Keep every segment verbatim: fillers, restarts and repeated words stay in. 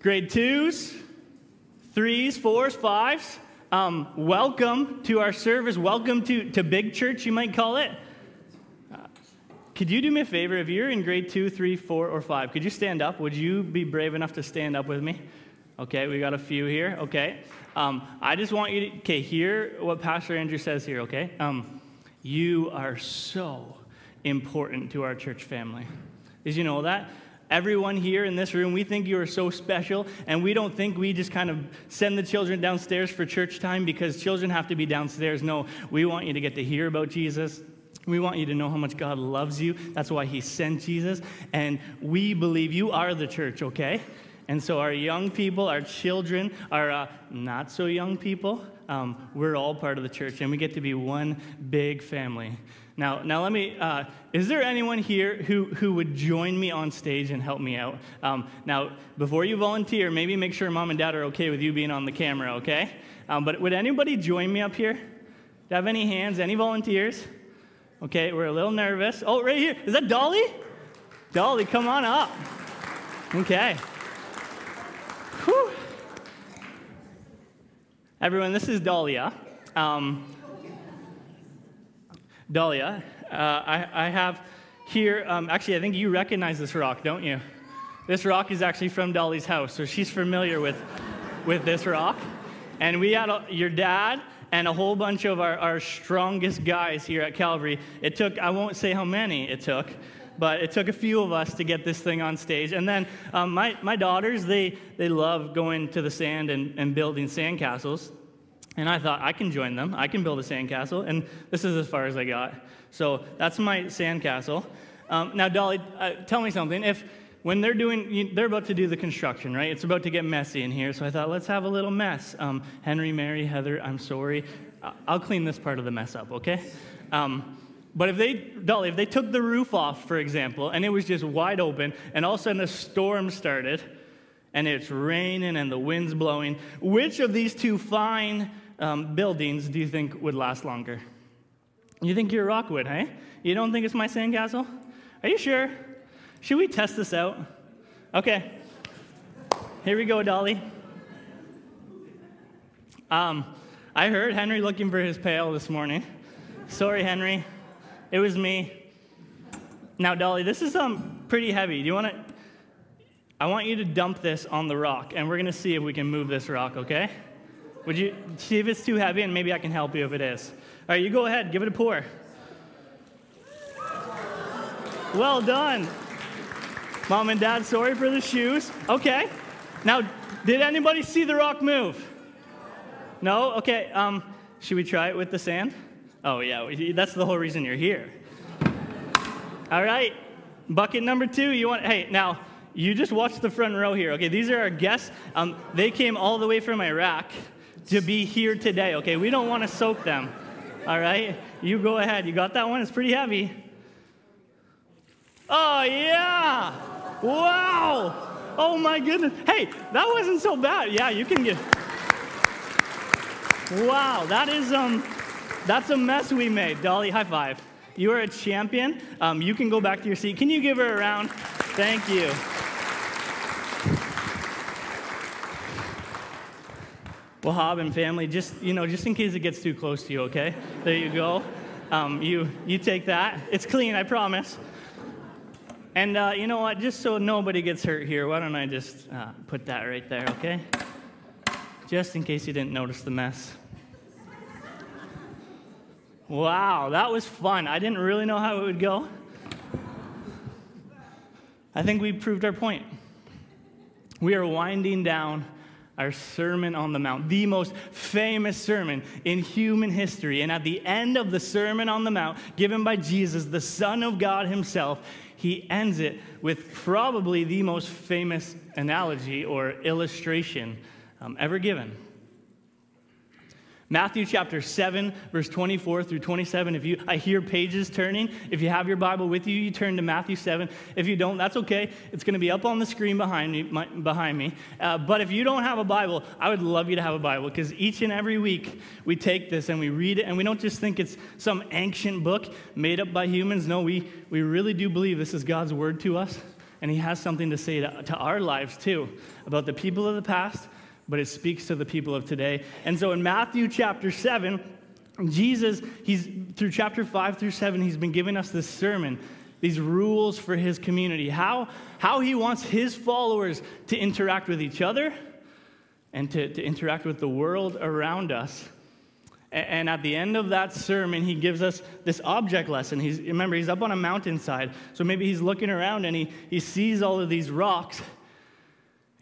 Grade twos, threes, fours, fives, um, welcome to our service. Welcome to, to big church, you might call it. Uh, could you do me a favor? If you're in grade two, three, four, or five, could you stand up? Would you be brave enough to stand up with me? Okay, we got a few here. Okay. Um, I just want you to okay, hear what Pastor Andrew says here, okay? Um, you are so important to our church family. Did you know that? Everyone here in this room, we think you are so special, and we don't think we just kind of send the children downstairs for church time because children have to be downstairs. No, we want you to get to hear about Jesus. We want you to know how much God loves you. That's why he sent Jesus, and we believe you are the church, okay? And so our young people, our children, our uh, not-so-young people, um, we're all part of the church, and we get to be one big family. Now, now let me, uh, is there anyone here who, who would join me on stage and help me out? Um, now, before you volunteer, maybe make sure mom and dad are okay with you being on the camera, okay? Um, but would anybody join me up here? Do I have any hands, any volunteers? Okay, we're a little nervous. Oh, right here. Is that Dolly? Dolly, come on up. Okay. Whew. Everyone, this is Dahlia. Um, Dahlia, uh, I, I have here, um, actually, I think you recognize this rock, don't you? This rock is actually from Dolly's house, so she's familiar with, with this rock. And we had a, your dad and a whole bunch of our, our strongest guys here at Calvary. It took, I won't say how many it took, but it took a few of us to get this thing on stage. And then um, my, my daughters, they, they love going to the sand and, and building sandcastles. And I thought, I can join them. I can build a sandcastle. And this is as far as I got. So that's my sandcastle. Um, now, Dolly, uh, tell me something. If when they're doing, you, they're about to do the construction, right? It's about to get messy in here. So I thought, let's have a little mess. Um, Henry, Mary, Heather, I'm sorry. I'll clean this part of the mess up, okay? Um, but if they, Dolly, if they took the roof off, for example, and it was just wide open, and all of a sudden a storm started, and it's raining and the wind's blowing, which of these two fine Um, buildings do you think would last longer? You think your rock would, hey? You don't think it's my sandcastle? Are you sure? Should we test this out? Okay. Here we go, Dolly. Um, I heard Henry looking for his pail this morning. Sorry, Henry. It was me. Now, Dolly, this is um, pretty heavy. Do you want to? I want you to dump this on the rock, and we're going to see if we can move this rock, okay? Would you see if it's too heavy, and maybe I can help you if it is. All right, you go ahead. Give it a pour. Well done. Mom and Dad, sorry for the shoes. Okay. Now, did anybody see the rock move? No? Okay. Um, should we try it with the sand? Oh, yeah. That's the whole reason you're here. All right. Bucket number two. You want? Hey, now, you just watch the front row here. Okay, these are our guests. Um, they came all the way from Iraq to be here today, okay? We don't want to soak them, all right? You go ahead. You got that one? It's pretty heavy. Oh, yeah. Wow. Oh, my goodness. Hey, that wasn't so bad. Yeah, you can get... Wow, that is, um, that's a mess we made. Dolly, high five. You are a champion. Um, you can go back to your seat. Can you give her a round? Thank you. Wahab and family, just, you know, just in case it gets too close to you, okay? There you go. Um, you, you take that. It's clean, I promise. And uh, you know what? Just so nobody gets hurt here, why don't I just uh, put that right there, okay? Just in case you didn't notice the mess. Wow, that was fun. I didn't really know how it would go. I think we proved our point. We are winding down our Sermon on the Mount, the most famous sermon in human history. And at the end of the Sermon on the Mount, given by Jesus, the Son of God himself, he ends it with probably the most famous analogy or illustration um, ever given. Matthew chapter seven, verse twenty-four through twenty-seven. If you, I hear pages turning. If you have your Bible with you, you turn to Matthew seven. If you don't, that's okay. It's going to be up on the screen behind me. My, behind me. Uh, but if you don't have a Bible, I would love you to have a Bible, because each and every week we take this and we read it, and we don't just think it's some ancient book made up by humans. No, we, we really do believe this is God's word to us. and he has something to say to, to our lives too about the people of the past, but it speaks to the people of today. And so in Matthew chapter seven, Jesus, he's through chapter five through seven, he's been giving us this sermon, these rules for his community, how, how he wants his followers to interact with each other and to, to interact with the world around us. And at the end of that sermon, he gives us this object lesson. He's, remember, he's up on a mountainside, so maybe he's looking around and he, he sees all of these rocks,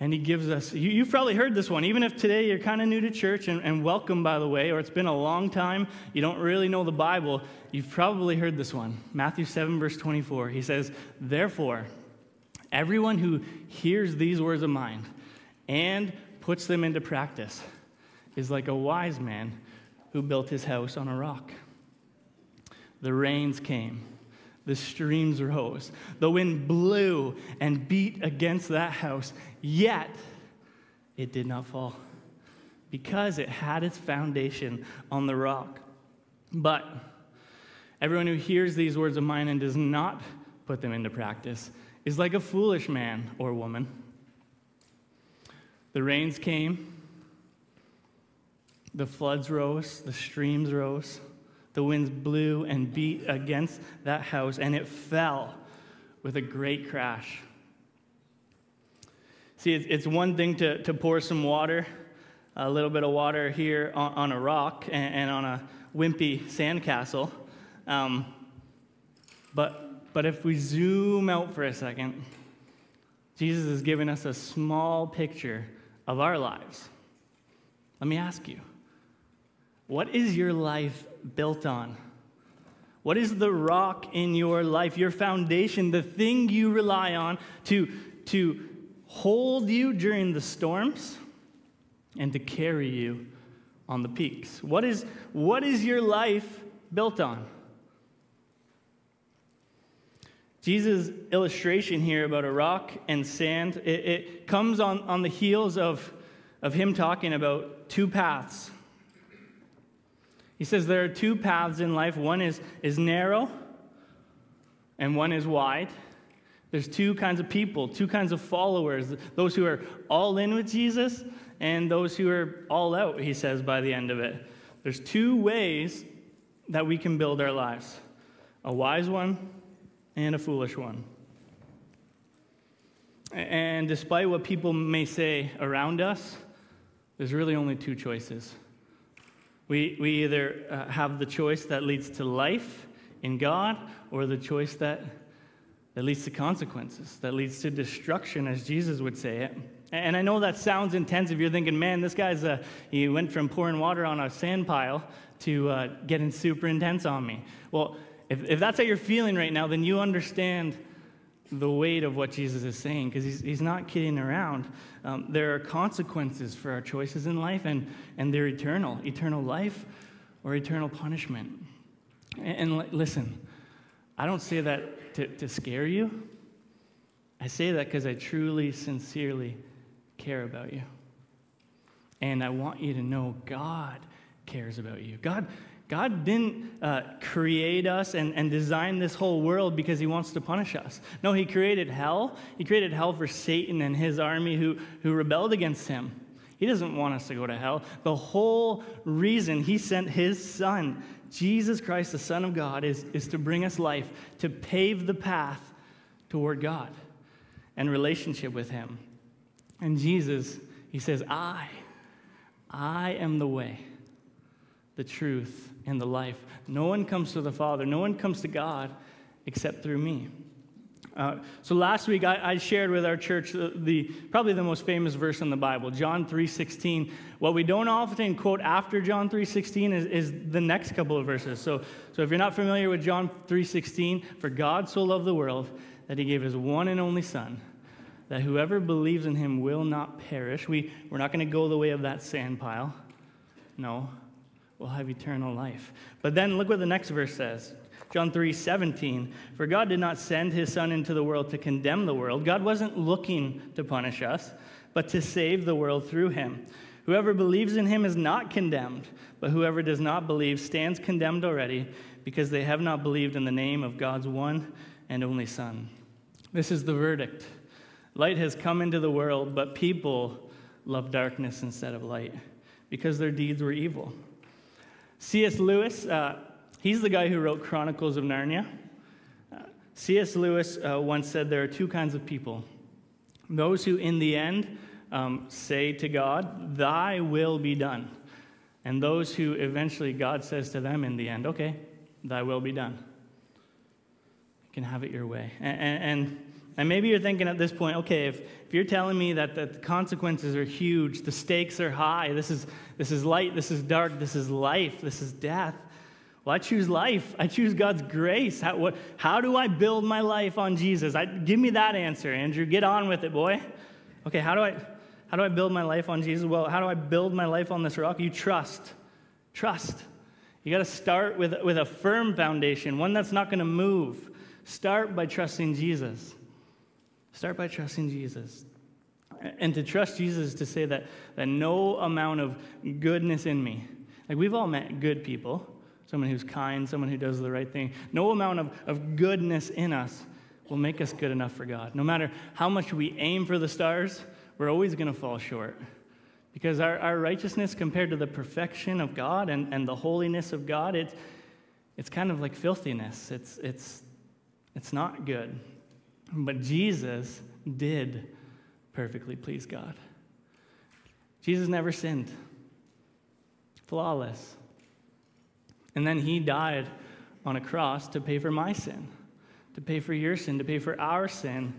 and he gives us, you, you've probably heard this one, even if today you're kind of new to church, and, and welcome, by the way, or it's been a long time, you don't really know the Bible, you've probably heard this one. Matthew seven, verse twenty-four, he says, "Therefore, everyone who hears these words of mine and puts them into practice is like a wise man who built his house on a rock. The rains came, the streams rose, the wind blew and beat against that house, yet it did not fall, because it had its foundation on the rock. But everyone who hears these words of mine and does not put them into practice is like a foolish man or woman. The rains came, the floods rose, the streams rose, the winds blew and beat against that house, and it fell with a great crash." See, it's one thing to, to pour some water, a little bit of water here on, on a rock and, and on a wimpy sandcastle. Um, but, but if we zoom out for a second, Jesus is giving us a small picture of our lives. Let me ask you, what is your life built on? What is the rock in your life, your foundation, the thing you rely on to, to hold you during the storms and to carry you on the peaks? What is, what is your life built on? Jesus' illustration here about a rock and sand, it, it comes on, on the heels of, of him talking about two paths. He says there are two paths in life. One is, is narrow and one is wide. There's two kinds of people, two kinds of followers, those who are all in with Jesus and those who are all out, he says by the end of it. There's two ways that we can build our lives, a wise one and a foolish one. And despite what people may say around us, there's really only two choices. We, we either uh, have the choice that leads to life in God, or the choice that, that leads to consequences, that leads to destruction, as Jesus would say it. And I know that sounds intense if you're thinking, man, this guy's, uh, he went from pouring water on a sand pile to uh, getting super intense on me. Well, if, if that's how you're feeling right now, then you understand the weight of what Jesus is saying, because he's, he's not kidding around. Um, there are consequences for our choices in life, and, and they're eternal, eternal life or eternal punishment. And, and listen, I don't say that to, to scare you. I say that because I truly, sincerely care about you. And I want you to know God cares about you. God God didn't uh, create us and, and design this whole world because he wants to punish us. No, he created hell. He created hell for Satan and his army who, who rebelled against him. He doesn't want us to go to hell. The whole reason he sent his son, Jesus Christ, the Son of God, is, is to bring us life, to pave the path toward God and relationship with him. And Jesus, he says, I, I am the way, the truth, and the life. No one comes to the Father. No one comes to God except through me. Uh, so last week, I, I shared with our church the, the probably the most famous verse in the Bible, John three sixteen. What we don't often quote after John three sixteen is, is the next couple of verses. So, so if you're not familiar with John three sixteen, "For God so loved the world that he gave his one and only Son, that whoever believes in him will not perish." We, we're not going to go the way of that sand pile. No. We'll have eternal life. But then look what the next verse says. John three seventeen. "For God did not send his Son into the world to condemn the world." God wasn't looking to punish us, but to save the world through him. "Whoever believes in him is not condemned, but whoever does not believe stands condemned already, because they have not believed in the name of God's one and only Son." This is the verdict. Light has come into the world, but people love darkness instead of light because their deeds were evil. C S Lewis, uh, he's the guy who wrote Chronicles of Narnia. Uh, C S Lewis uh, once said there are two kinds of people. Those who in the end um, say to God, thy will be done. And those who eventually God says to them in the end, okay, thy will be done. You can have it your way. And, and, and maybe you're thinking at this point, okay, if, if you're telling me that, that the consequences are huge, the stakes are high, this is, this is light, this is dark, this is life, this is death. Well, I choose life. I choose God's grace. How, what, how do I build my life on Jesus? I, give me that answer, Andrew. Get on with it, boy. Okay, how do I... How do I build my life on Jesus? Well, how do I build my life on this rock? You trust. Trust. You got to start with, with a firm foundation, one that's not going to move. Start by trusting Jesus. Start by trusting Jesus. And to trust Jesus is to say that, that no amount of goodness in me. Like, we've all met good people, someone who's kind, someone who does the right thing. No amount of, of goodness in us will make us good enough for God. No matter how much we aim for the stars, we're always going to fall short because our, our righteousness compared to the perfection of God and, and the holiness of God, it, it's kind of like filthiness. It's, it's, it's not good. But Jesus did perfectly please God. Jesus never sinned. Flawless. And then he died on a cross to pay for my sin, to pay for your sin, to pay for our sin.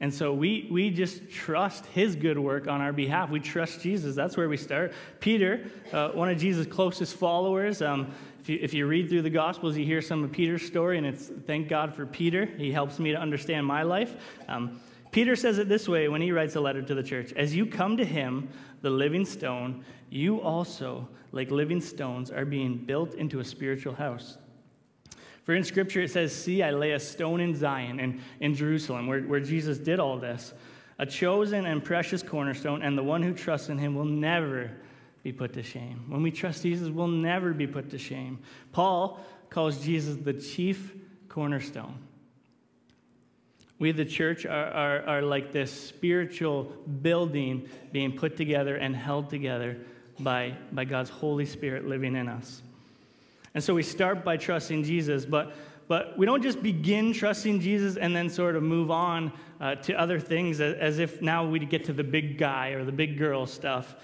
And so we, we just trust his good work on our behalf. We trust Jesus. That's where we start. Peter, uh, one of Jesus' closest followers. Um, if, you, if you read through the Gospels, you hear some of Peter's story, and it's thank God for Peter. He helps me to understand my life. Um, Peter says it this way when he writes a letter to the church. As you come to him, the living stone, you also, like living stones, are being built into a spiritual house. For in Scripture it says, see, I lay a stone in Zion, and in Jerusalem, where, where Jesus did all this, a chosen and precious cornerstone, and the one who trusts in him will never be put to shame. When we trust Jesus, we'll never be put to shame. Paul calls Jesus the chief cornerstone. We, the church, are, are, are like this spiritual building being put together and held together by, by God's Holy Spirit living in us. And so we start by trusting Jesus, but, but we don't just begin trusting Jesus and then sort of move on uh, to other things as, as if now we get to the big guy or the big girl stuff.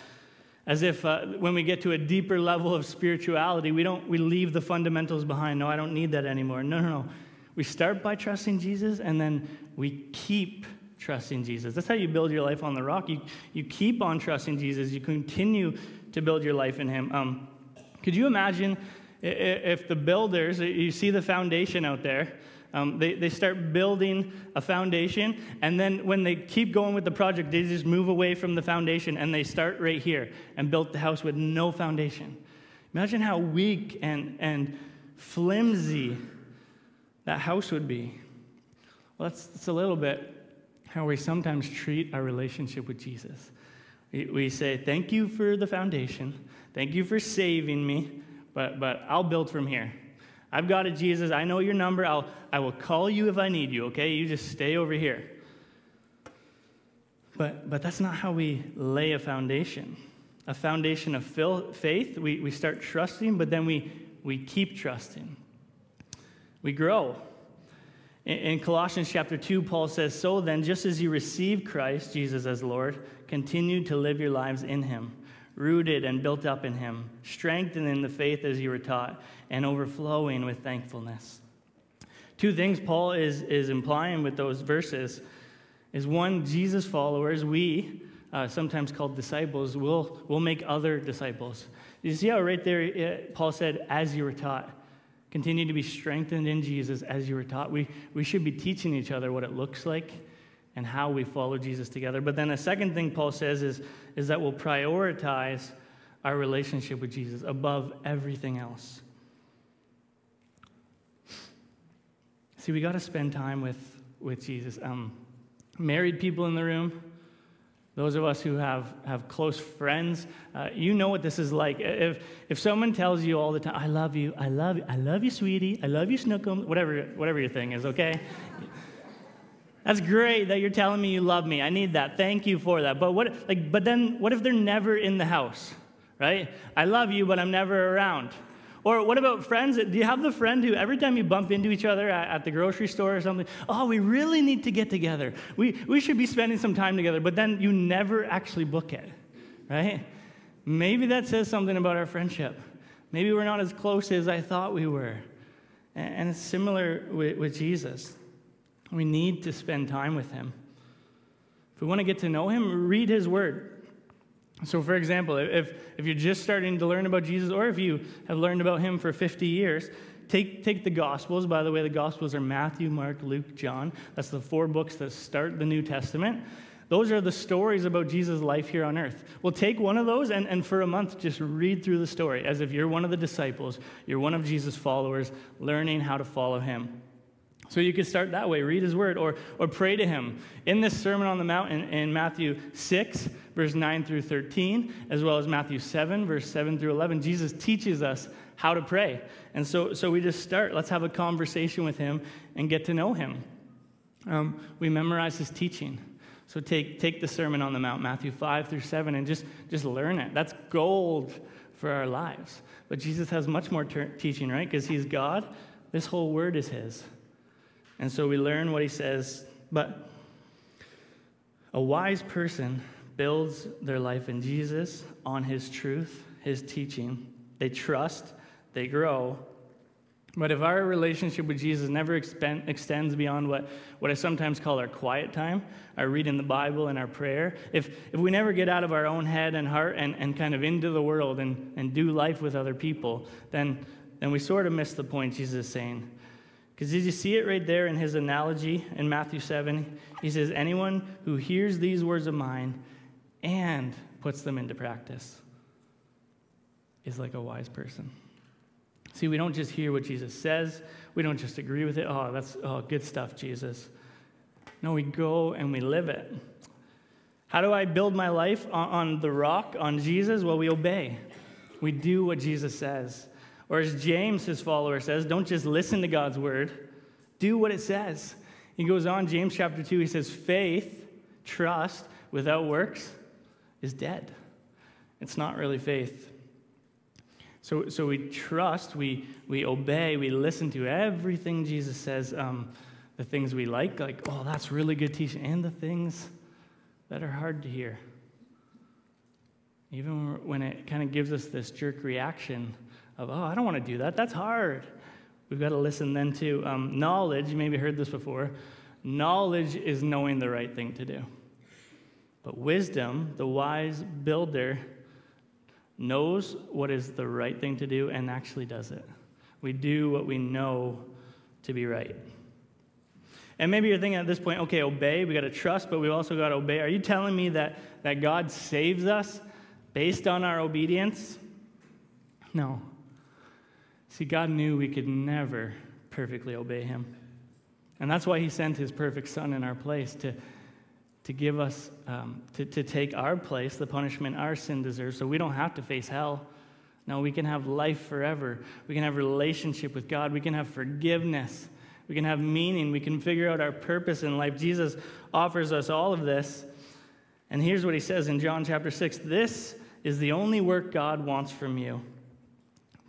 As if uh, when we get to a deeper level of spirituality, we don't we leave the fundamentals behind. No, I don't need that anymore. No, no, no. We start by trusting Jesus, and then we keep trusting Jesus. That's how you build your life on the rock. You, you keep on trusting Jesus. You continue to build your life in him. Um, could you imagine... If the builders, you see the foundation out there, um, they, they start building a foundation, and then when they keep going with the project, they just move away from the foundation, and they start right here and built the house with no foundation. Imagine how weak and, and flimsy that house would be. Well, that's, that's a little bit how we sometimes treat our relationship with Jesus. We, we say, thank you for the foundation. Thank you for saving me. But, but I'll build from here. I've got it, Jesus. I know your number. I'll, I will call you if I need you, okay? You just stay over here. But, but that's not how we lay a foundation. A foundation of faith, we, we start trusting, but then we, we keep trusting. We grow. In, in Colossians chapter two, Paul says, so then, just as you receive Christ, Jesus as Lord, continue to live your lives in him, rooted and built up in him, strengthened in the faith as you were taught, and overflowing with thankfulness. Two things Paul is, is implying with those verses is, one, Jesus followers, we, uh, sometimes called disciples, will will make other disciples. You see how right there it, Paul said, as you were taught. Continue to be strengthened in Jesus as you were taught. We, we should be teaching each other what it looks like and how we follow Jesus together. But then a second thing Paul says is, is that we'll prioritize our relationship with Jesus above everything else. See, we got to spend time with, with Jesus. Um, married people in the room, those of us who have, have close friends, uh, you know what this is like. If, if someone tells you all the time, I love you, I love you, I love you, sweetie, I love you, snookum, whatever, whatever your thing is, okay? That's great that you're telling me you love me. I need that. Thank you for that. But what, like, but then what if they're never in the house, right? I love you, but I'm never around. Or what about friends? Do you have the friend who every time you bump into each other at, at the grocery store or something, oh, we really need to get together. We, we should be spending some time together, but then you never actually book it, right? Maybe that says something about our friendship. Maybe we're not as close as I thought we were. And it's similar with, with Jesus. We need to spend time with him. If we want to get to know him, read his word. So, for example, if, if you're just starting to learn about Jesus, or if you have learned about him for fifty years, take, take the Gospels. By the way, the Gospels are Matthew, Mark, Luke, John. That's the four books that start the New Testament. Those are the stories about Jesus' life here on earth. Well, take one of those and, and for a month, just read through the story as if you're one of the disciples, you're one of Jesus' followers, learning how to follow him. So you could start that way, read his word, or, or pray to him. In this Sermon on the Mount in, in Matthew six, verse nine through thirteen, as well as Matthew seven, verse seven through eleven, Jesus teaches us how to pray. And so, so we just start. Let's have a conversation with him and get to know him. Um, we memorize his teaching. So take, take the Sermon on the Mount, Matthew five through seven, and just, just learn it. That's gold for our lives. But Jesus has much more teaching, right? Because he's God. This whole word is his. And so we learn what he says, but a wise person builds their life in Jesus, on his truth, his teaching. They trust, they grow. But if our relationship with Jesus never extends beyond what, what I sometimes call our quiet time, our reading the Bible and our prayer, if, if we never get out of our own head and heart and, and kind of into the world and, and do life with other people, then, then we sort of miss the point Jesus is saying. Because did you see it right there in his analogy in Matthew seven? He says, anyone who hears these words of mine and puts them into practice is like a wise person. See, we don't just hear what Jesus says. We don't just agree with it. Oh, that's oh, good stuff, Jesus. No, we go and we live it. How do I build my life on, on the rock, on Jesus? Well, we obey. We do what Jesus says. Or as James, his follower, says, don't just listen to God's word. Do what it says. He goes on, James chapter two, he says, faith, trust, without works is dead. It's not really faith. So, so we trust, we, we obey, we listen to everything Jesus says, um, the things we like, like, oh, that's really good teaching, and the things that are hard to hear. Even when it kind of gives us this jerk reaction of, oh, I don't want to do that. That's hard. We've got to listen then to um, knowledge. You maybe heard this before. Knowledge is knowing the right thing to do. But wisdom, the wise builder, knows what is the right thing to do and actually does it. We do what we know to be right. And maybe you're thinking at this point, okay, obey. We've got to trust, but we've also got to obey. Are you telling me that, that God saves us based on our obedience? No. See, God knew we could never perfectly obey him. And that's why he sent his perfect son in our place to, to give us, um, to, to take our place, the punishment our sin deserves, so we don't have to face hell. No, we can have life forever. We can have relationship with God. We can have forgiveness. We can have meaning. We can figure out our purpose in life. Jesus offers us all of this. And here's what he says in John chapter six. This is the only work God wants from you.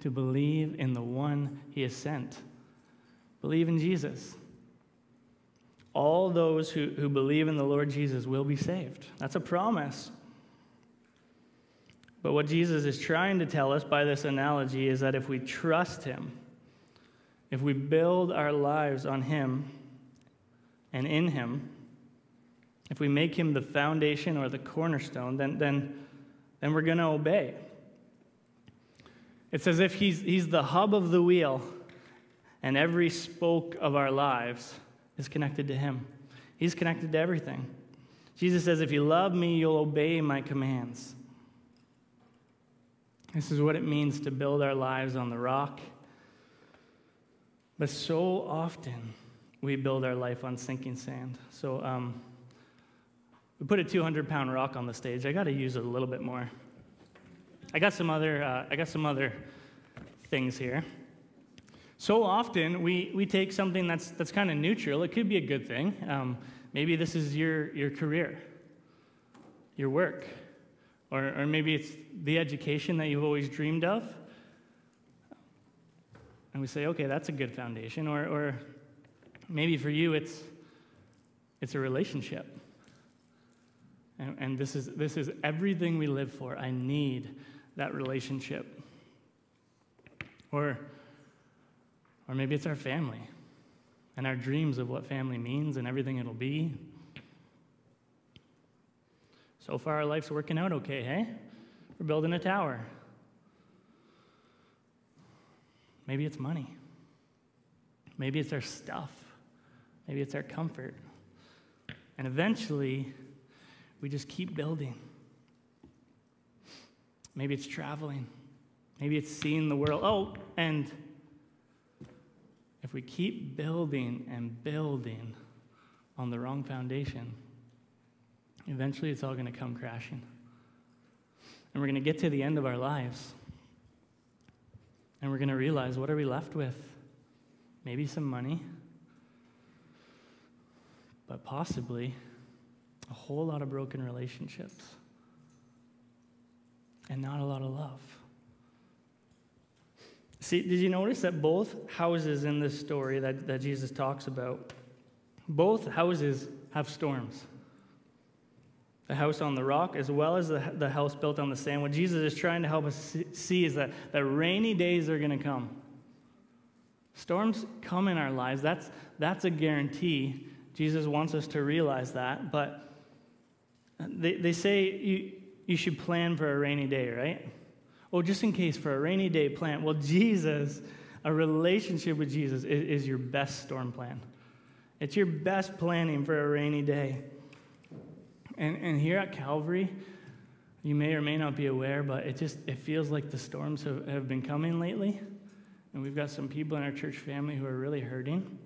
To believe in the one he has sent. Believe in Jesus. All those who, who believe in the Lord Jesus will be saved. That's a promise. But what Jesus is trying to tell us by this analogy is that if we trust him, if we build our lives on him and in him, if we make him the foundation or the cornerstone, then, then, then we're going to obey. It's as if he's, he's the hub of the wheel, and every spoke of our lives is connected to him. He's connected to everything. Jesus says, if you love me, you'll obey my commands. This is what it means to build our lives on the rock. But so often, we build our life on sinking sand. So um, we put a two hundred pound rock on the stage. I got to use it a little bit more. I got some other, uh, I got some other things here. So often we, we take something that's, that's kind of neutral. It could be a good thing. Um, Maybe this is your, your career, your work, or, or maybe it's the education that you've always dreamed of. And we say, okay, that's a good foundation. Or, or maybe for you, it's it's a relationship. And, and this is this is everything we live for. I need that relationship. Or, or maybe it's our family and our dreams of what family means and everything it'll be. So far, our life's working out okay, hey? We're building a tower. Maybe it's money. Maybe it's our stuff. Maybe it's our comfort. And eventually, we just keep building. Maybe it's traveling. Maybe it's seeing the world. Oh, and if we keep building and building on the wrong foundation, eventually it's all going to come crashing. And we're going to get to the end of our lives. And we're going to realize, what are we left with? Maybe some money, but possibly a whole lot of broken relationships and not a lot of love. See, did you notice that both houses in this story that, that Jesus talks about, both houses have storms? The house on the rock, as well as the, the house built on the sand. What Jesus is trying to help us see is that, that rainy days are going to come. Storms come in our lives. That's, that's a guarantee. Jesus wants us to realize that. But they, they say you, you should plan for a rainy day, right? Oh, just in case, for a rainy day, plan. Well, Jesus, a relationship with Jesus is, is your best storm plan. It's your best planning for a rainy day. And, and here at Calvary, you may or may not be aware, but it just it feels like the storms have, have been coming lately. And we've got some people in our church family who are really hurting.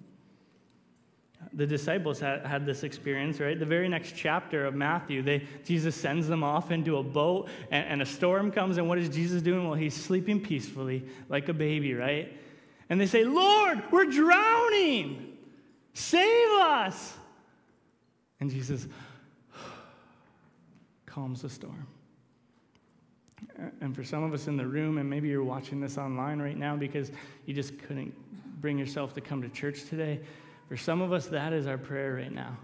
The disciples had, had this experience, right? The very next chapter of Matthew, they, Jesus sends them off into a boat, and, and a storm comes. And what is Jesus doing? Well, he's sleeping peacefully like a baby, right? And they say, "Lord, we're drowning. Save us." And Jesus calms the storm. And for some of us in the room, and maybe you're watching this online right now because you just couldn't bring yourself to come to church today, for some of us, that is our prayer right now.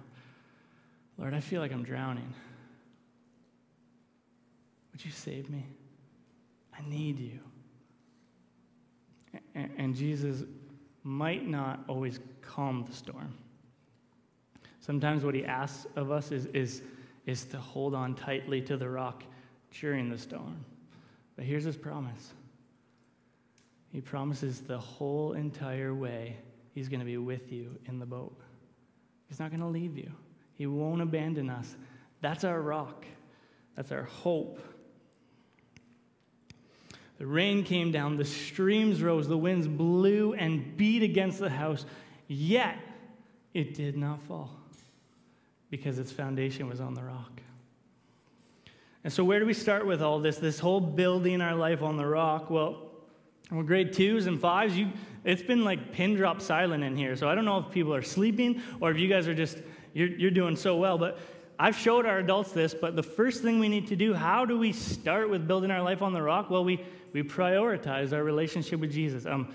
Lord, I feel like I'm drowning. Would you save me? I need you. And Jesus might not always calm the storm. Sometimes what he asks of us is, is is to hold on tightly to the rock during the storm. But here's his promise. He promises the whole entire way he's going to be with you in the boat. He's not going to leave you. He won't abandon us. That's our rock. That's our hope. The rain came down, the streams rose, the winds blew and beat against the house, yet it did not fall, because its foundation was on the rock. And so where do we start with all this, this whole building our life on the rock? Well, we're grade twos and fives. You, it's been like pin drop silent in here, so I don't know if people are sleeping or if you guys are just, you're, you're doing so well. But I've showed our adults this, but the first thing we need to do, how do we start with building our life on the rock? Well, we, we prioritize our relationship with Jesus. Um,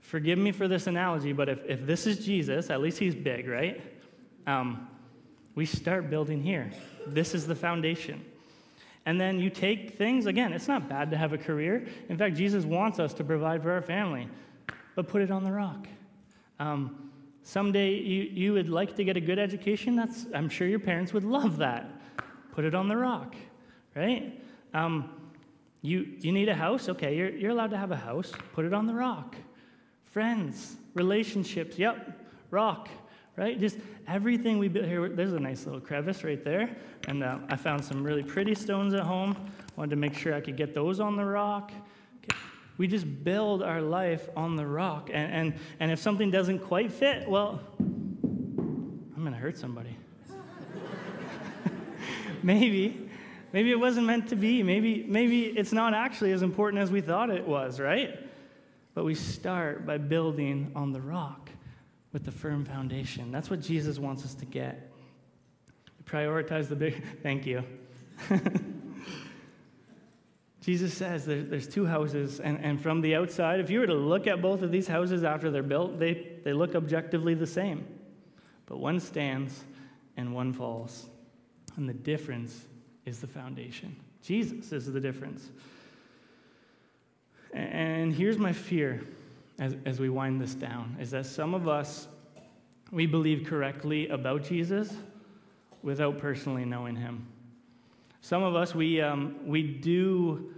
forgive me for this analogy, but if, if this is Jesus, at least he's big, right? Um, We start building here. This is the foundation. And then you take things, again, it's not bad to have a career. In fact, Jesus wants us to provide for our family, but put it on the rock. Um, someday you, you would like to get a good education. That's, I'm sure your parents would love that. Put it on the rock, right? Um, you, you need a house? Okay, you're, you're allowed to have a house. Put it on the rock. Friends, relationships, yep, rock. Right? Just everything we build here. There's a nice little crevice right there. And uh, I found some really pretty stones at home. Wanted to make sure I could get those on the rock. Okay. We just build our life on the rock. And, and, and if something doesn't quite fit, well, I'm going to hurt somebody. Maybe. Maybe it wasn't meant to be. Maybe, maybe it's not actually as important as we thought it was, right? But we start by building on the rock, with the firm foundation. That's what Jesus wants us to get. Prioritize the big, thank you. Jesus says there, there's two houses, and, and from the outside, if you were to look at both of these houses after they're built, they, they look objectively the same. But one stands and one falls. And the difference is the foundation. Jesus is the difference. And here's my fear as, as we wind this down, is that some of us, we believe correctly about Jesus without personally knowing him. Some of us, we, um, we, do,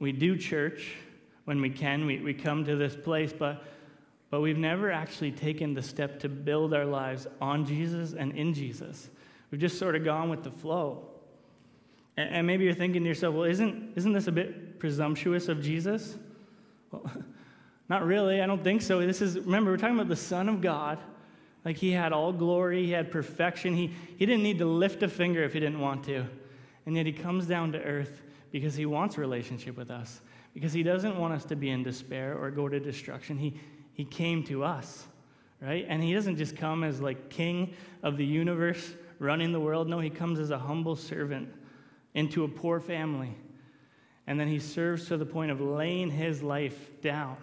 we do church when we can. We, we come to this place, but, but we've never actually taken the step to build our lives on Jesus and in Jesus. We've just sort of gone with the flow. And, and maybe you're thinking to yourself, well, isn't, isn't this a bit presumptuous of Jesus? Well, not really. I don't think so. This is, remember, we're talking about the Son of God. Like, he had all glory. He had perfection. He, he didn't need to lift a finger if he didn't want to. And yet he comes down to earth because he wants a relationship with us, because he doesn't want us to be in despair or go to destruction. He, he came to us, right? And he doesn't just come as like king of the universe running the world. No, he comes as a humble servant into a poor family. And then he serves to the point of laying his life down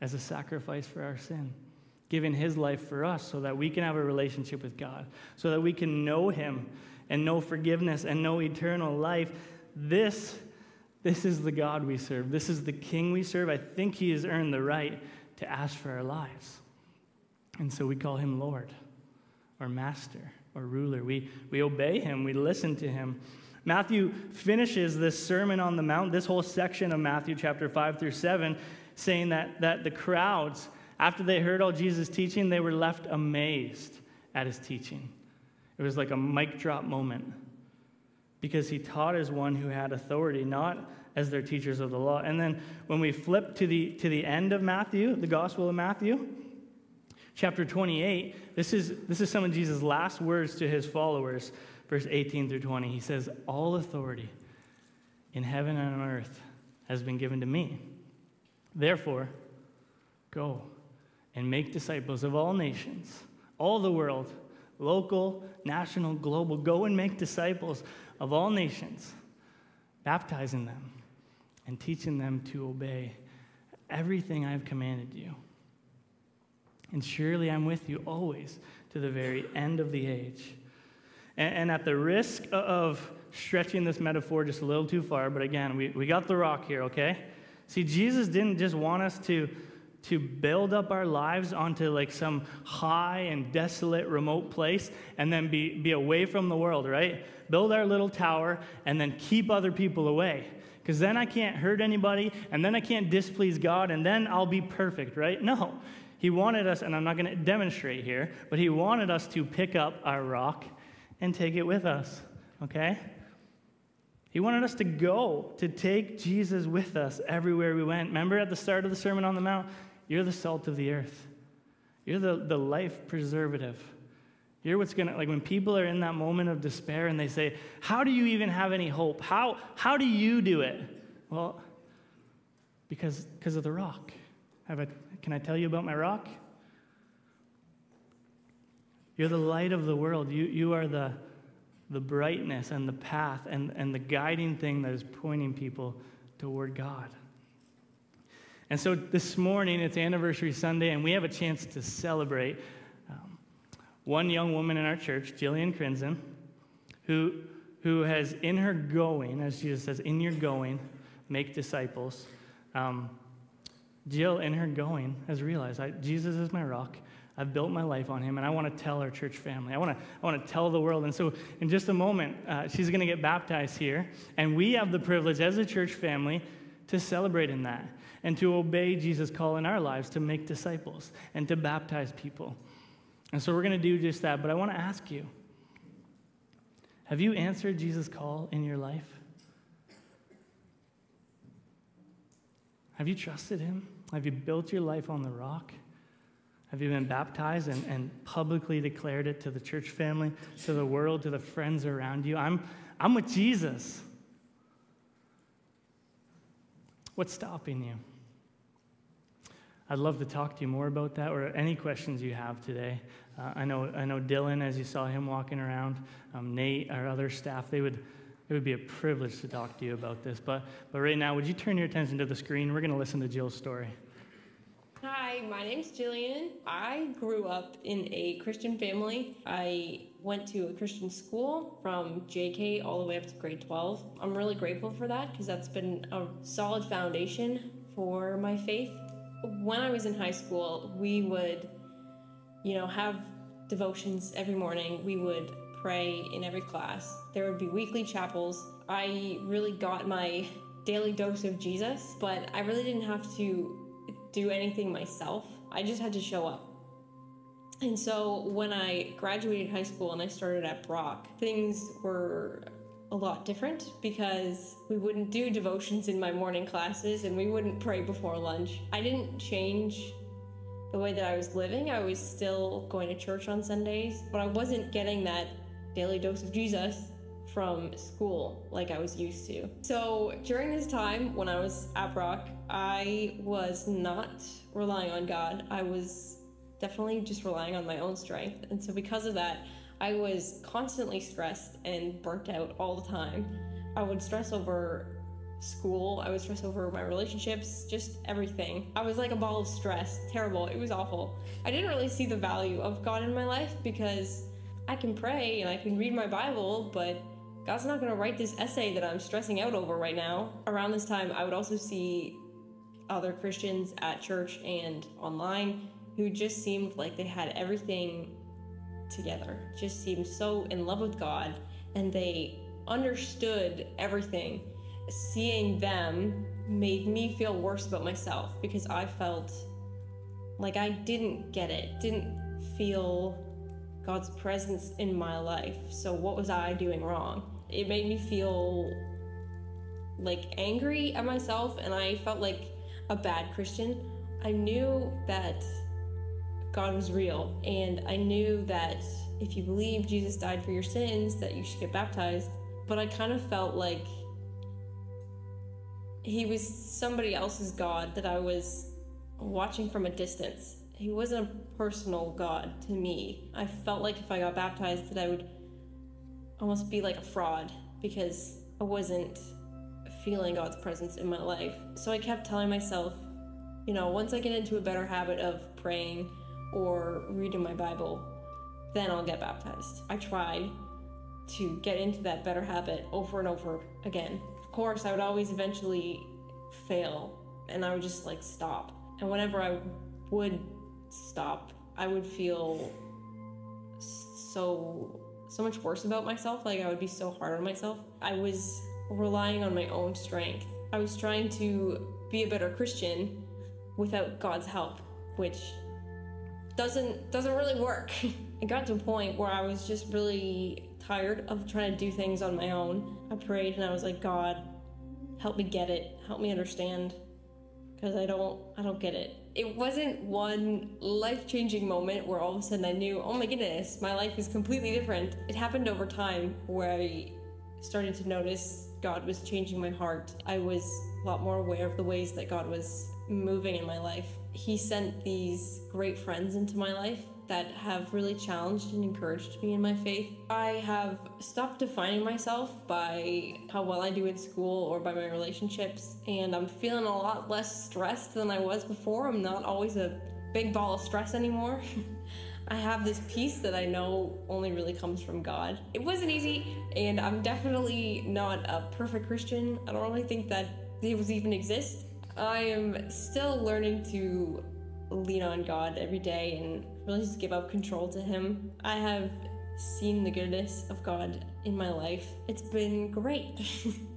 as a sacrifice for our sin, giving his life for us so that we can have a relationship with God, so that we can know him and know forgiveness and know eternal life. This, this is the God we serve. This is the King we serve. I think he has earned the right to ask for our lives. And so we call him Lord or Master or Ruler. We, we obey him. We listen to him. Matthew finishes this Sermon on the Mount, this whole section of Matthew chapter five through seven, saying that, that the crowds, after they heard all Jesus' teaching, they were left amazed at his teaching. It was like a mic drop moment, because he taught as one who had authority, not as their teachers of the law. And then when we flip to the, to the end of Matthew, the Gospel of Matthew, chapter twenty-eight, this is, this is some of Jesus' last words to his followers, verse eighteen through twenty. He says, "All authority in heaven and on earth has been given to me. Therefore, go and make disciples of all nations, all the world, local, national, global. Go and make disciples of all nations, baptizing them and teaching them to obey everything I've commanded you. And surely I'm with you always to the very end of the age." And, and at the risk of stretching this metaphor just a little too far, but again, we, we got the rock here, okay? See, Jesus didn't just want us to to build up our lives onto like some high and desolate remote place and then be, be away from the world, right? Build our little tower and then keep other people away, because then I can't hurt anybody, and then I can't displease God, and then I'll be perfect, right? No, he wanted us, and I'm not going to demonstrate here, but he wanted us to pick up our rock and take it with us, okay? He wanted us to go, to take Jesus with us everywhere we went. Remember at the start of the Sermon on the Mount, you're the salt of the earth. You're the, the life preservative. You're what's going to, like when people are in that moment of despair and they say, how do you even have any hope? How, how do you do it? Well, because, because of the rock. Have I, can I tell you about my rock? You're the light of the world. You, you are the, the brightness and the path and, and the guiding thing that is pointing people toward God. And so this morning, it's Anniversary Sunday, and we have a chance to celebrate um, one young woman in our church, Jillian Crimson, who, who has in her going, as Jesus says, in your going, make disciples. Um, Jill, in her going, has realized, I, Jesus is my rock. I've built my life on him, and I want to tell our church family. I want to, I want to tell the world. And so in just a moment, uh, she's going to get baptized here, and we have the privilege as a church family to celebrate in that, and to obey Jesus' call in our lives to make disciples and to baptize people. And so we're going to do just that, but I want to ask you, have you answered Jesus' call in your life? Have you trusted him? Have you built your life on the rock? Have you been baptized and, and publicly declared it to the church family, to the world, to the friends around you? I'm, I'm with Jesus. What's stopping you? I'd love to talk to you more about that, or any questions you have today. Uh, I know, I know Dylan, as you saw him walking around, um, Nate, our other staff, they would, it would be a privilege to talk to you about this. But, but right now, would you turn your attention to the screen? We're going to listen to Jill's story. Hi, my name's Jillian. I grew up in a Christian family. I went to a Christian school from J K all the way up to grade twelve. I'm really grateful for that because that's been a solid foundation for my faith. When I was in high school, we would, you know, have devotions every morning. We would pray in every class. There would be weekly chapels. I really got my daily dose of Jesus, but I really didn't have to do anything myself. I just had to show up. And so when I graduated high school and I started at Brock, things were a lot different because we wouldn't do devotions in my morning classes and we wouldn't pray before lunch. I didn't change the way that I was living. I was still going to church on Sundays, but I wasn't getting that daily dose of Jesus from school like I was used to. So during this time when I was at Brock, I was not relying on God. I was definitely just relying on my own strength. And so because of that, I was constantly stressed and burnt out all the time. I would stress over school. I would stress over my relationships, just everything. I was like a ball of stress, terrible. It was awful. I didn't really see the value of God in my life because I can pray and I can read my Bible, but God's not going to write this essay that I'm stressing out over right now. Around this time, I would also see other Christians at church and online who just seemed like they had everything together, just seemed so in love with God, and they understood everything. Seeing them made me feel worse about myself because I felt like I didn't get it, didn't feel God's presence in my life. So what was I doing wrong? It made me feel like angry at myself, and I felt like a bad Christian. I knew that God was real, and I knew that if you believe Jesus died for your sins, that you should get baptized, but I kind of felt like he was somebody else's God that I was watching from a distance. He wasn't a personal God to me. I felt like if I got baptized that I would almost be like a fraud because I wasn't feeling God's presence in my life. So I kept telling myself, you know, once I get into a better habit of praying or reading my Bible, then I'll get baptized. I tried to get into that better habit over and over again. Of course, I would always eventually fail, and I would just like stop. And whenever I would stop, I would feel so, so much worse about myself. Like I would be so hard on myself. I was relying on my own strength. I was trying to be a better Christian without God's help, which doesn't doesn't really work. It got to a point where I was just really tired of trying to do things on my own. I prayed and I was like, God, help me get it, help me understand, because I don't I don't get it. It wasn't one life-changing moment where all of a sudden I knew, oh my goodness, my life is completely different. It happened over time where I started to notice God was changing my heart. I was a lot more aware of the ways that God was moving in my life. He sent these great friends into my life that have really challenged and encouraged me in my faith. I have stopped defining myself by how well I do in school or by my relationships, and I'm feeling a lot less stressed than I was before. I'm not always a big ball of stress anymore. I have this peace that I know only really comes from God. It wasn't easy, and I'm definitely not a perfect Christian. I don't really think that it was even exist. I am still learning to lean on God every day and really just give up control to Him. I have seen the goodness of God in my life. It's been great.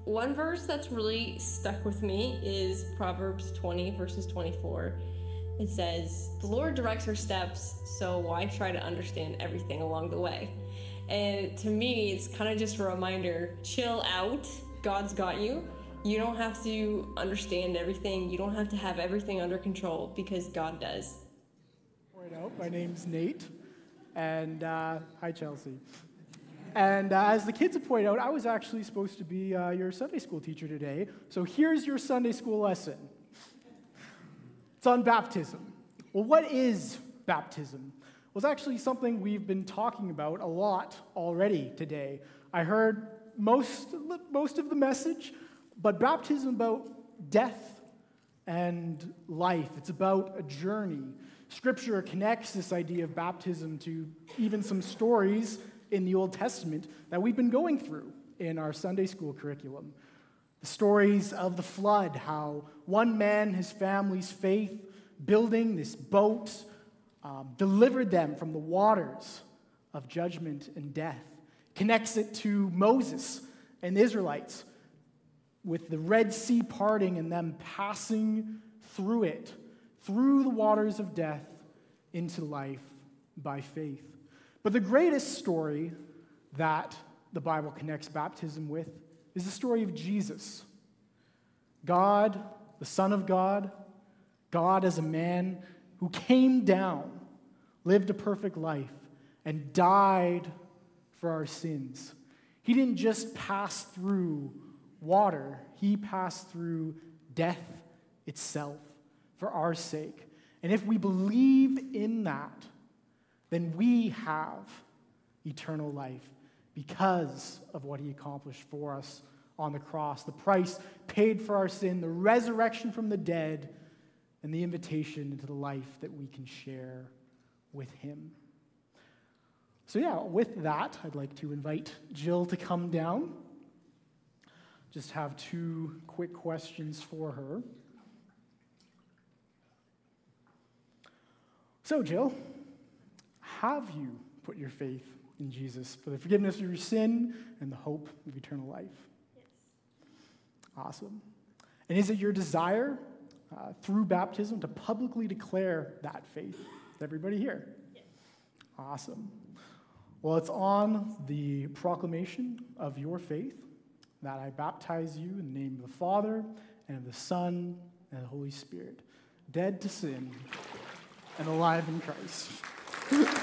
One verse that's really stuck with me is Proverbs twenty, verses twenty-four. It says, "The Lord directs our steps, so why try to understand everything along the way?" And to me, it's kind of just a reminder, chill out. God's got you. You don't have to understand everything. You don't have to have everything under control because God does. Right out. My name's Nate, and uh, hi, Chelsea. And uh, as the kids have pointed out, I was actually supposed to be uh, your Sunday school teacher today, so here's your Sunday school lesson. It's on baptism. Well, what is baptism? Well, it's actually something we've been talking about a lot already today. I heard most, most of the message, but baptism about death and life. It's about a journey. Scripture connects this idea of baptism to even some stories in the Old Testament that we've been going through in our Sunday school curriculum. The stories of the flood, how one man, his family's faith, building this boat, um, delivered them from the waters of judgment and death. Connects it to Moses and the Israelites with the Red Sea parting and them passing through it, through the waters of death into life by faith. But the greatest story that the Bible connects baptism with is the story of Jesus. God, the Son of God, God as a man who came down, lived a perfect life, and died for our sins. He didn't just pass through water, he passed through death itself for our sake. And if we believe in that, then we have eternal life because of what he accomplished for us on the cross, the price paid for our sin, the resurrection from the dead, and the invitation into the life that we can share with him. So yeah, with that, I'd like to invite Jill to come down. Just have two quick questions for her. So Jill, have you put your faith in Jesus for the forgiveness of your sin and the hope of eternal life? Yes. Awesome. And is it your desire uh, through baptism to publicly declare that faith to everybody here? Yes. Awesome. Well, it's on the proclamation of your faith that I baptize you in the name of the Father and of the Son and the Holy Spirit, dead to sin and alive in Christ.